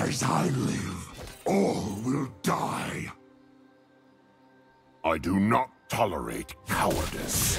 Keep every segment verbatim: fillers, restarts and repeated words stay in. As I live, all will die. I do not tolerate cowardice.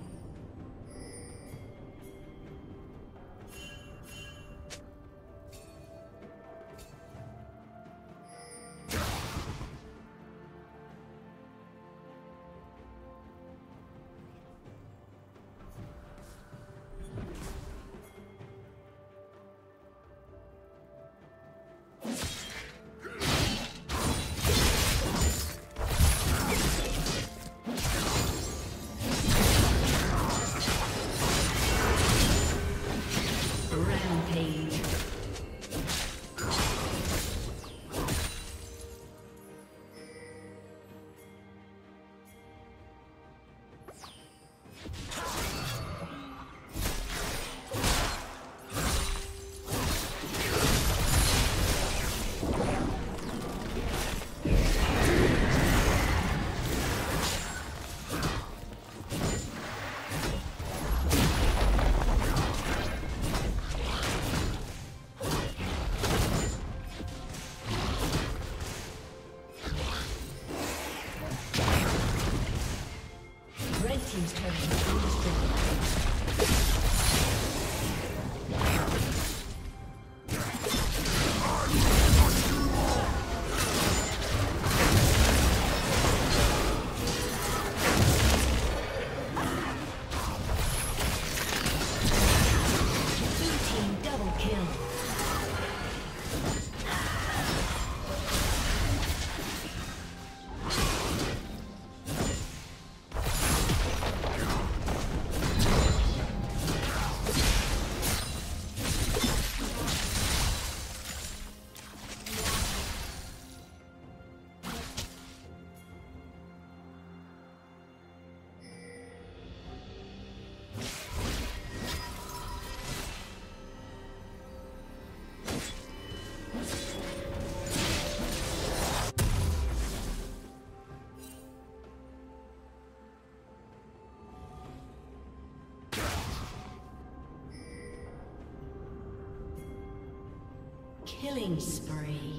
Killing spree.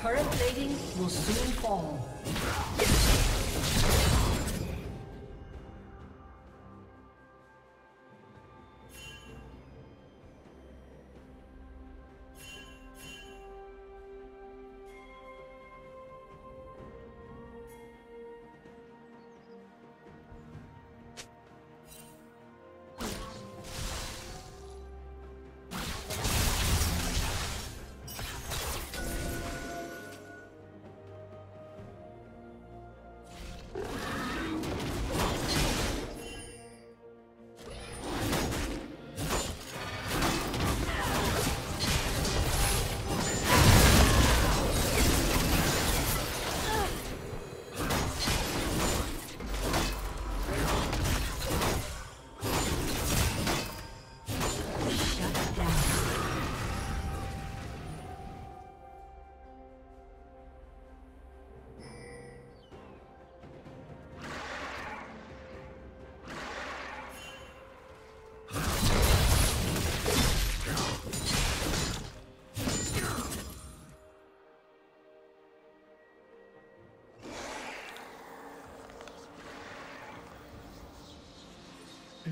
Current plating will soon fall.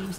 Team's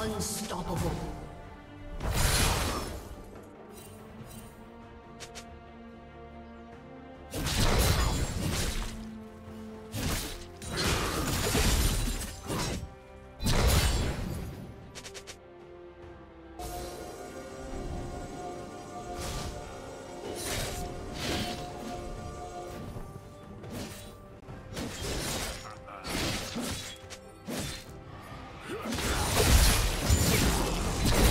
Unstoppable. You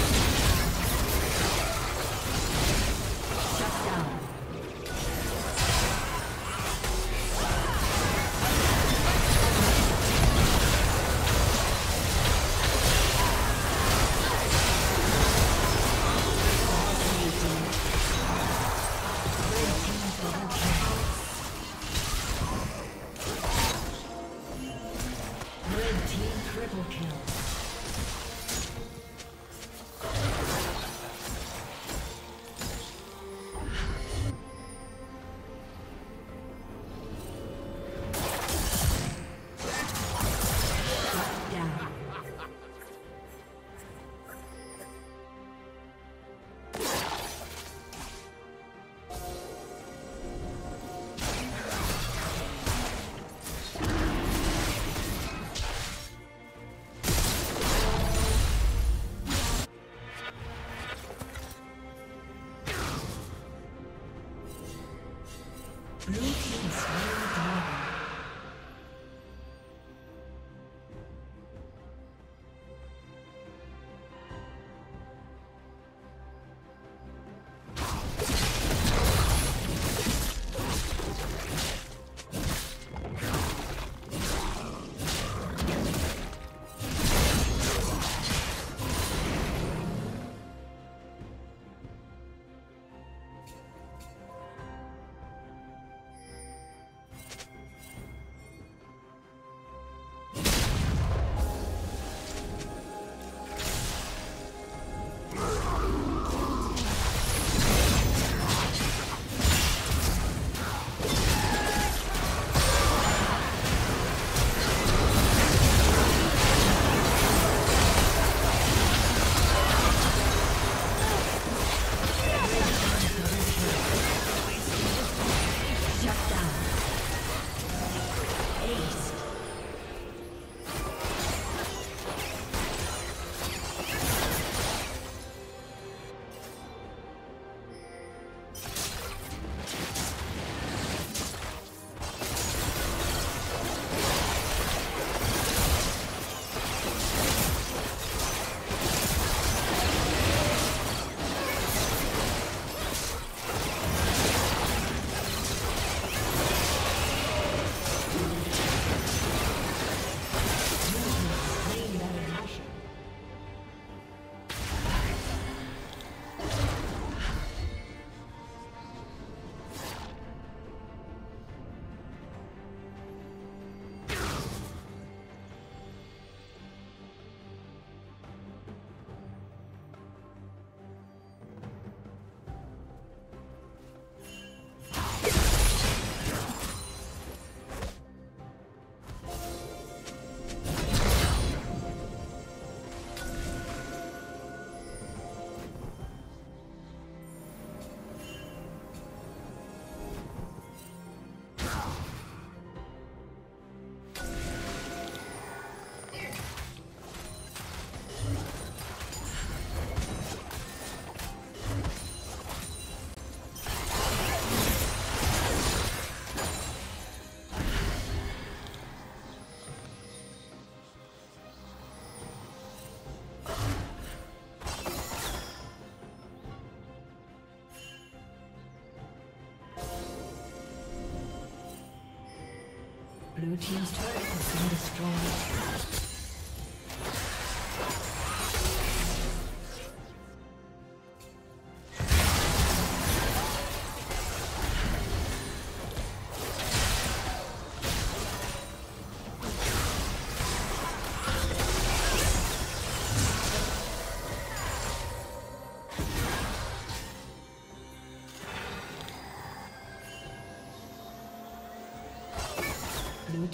Blue team's turret has been destroyed. Blue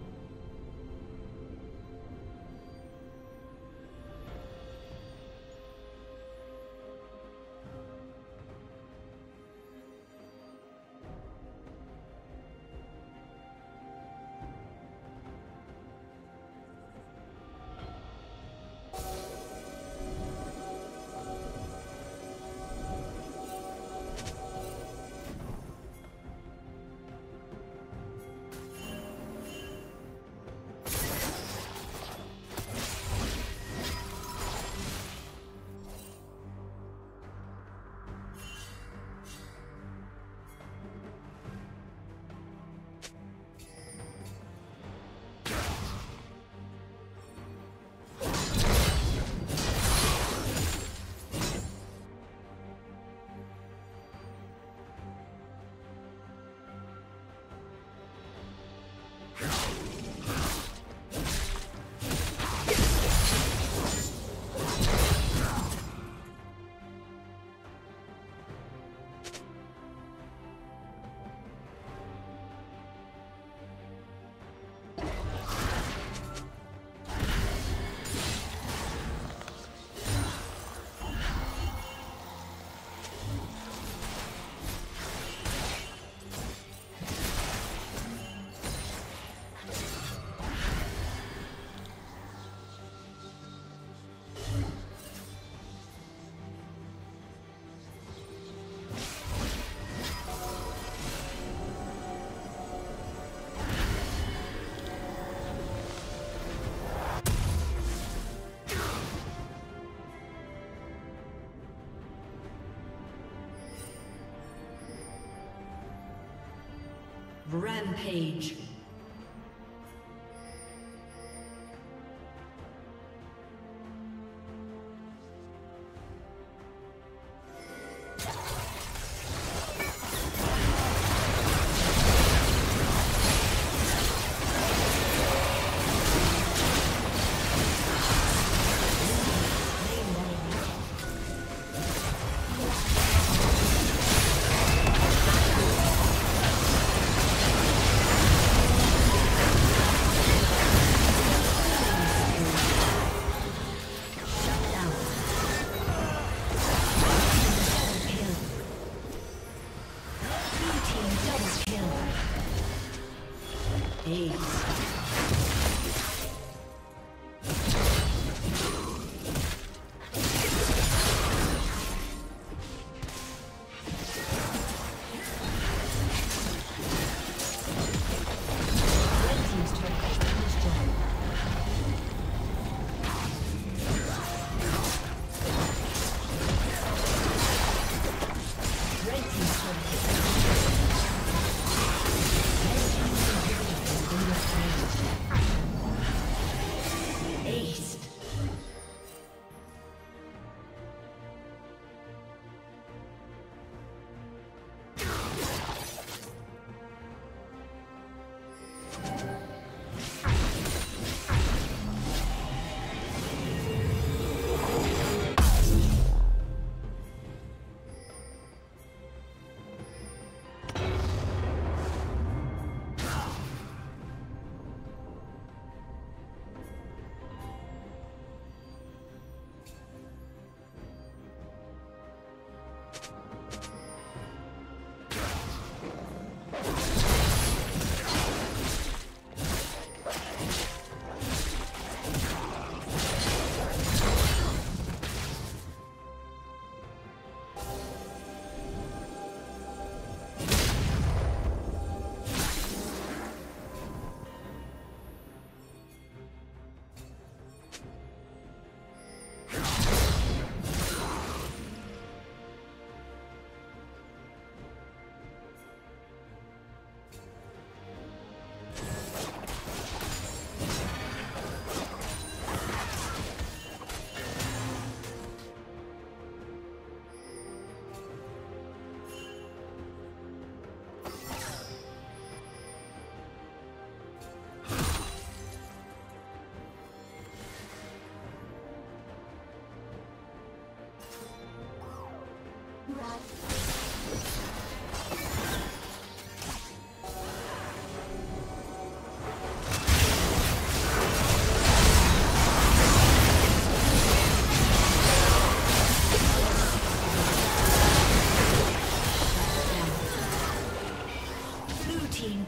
Rampage.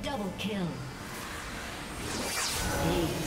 Double kill. Hey.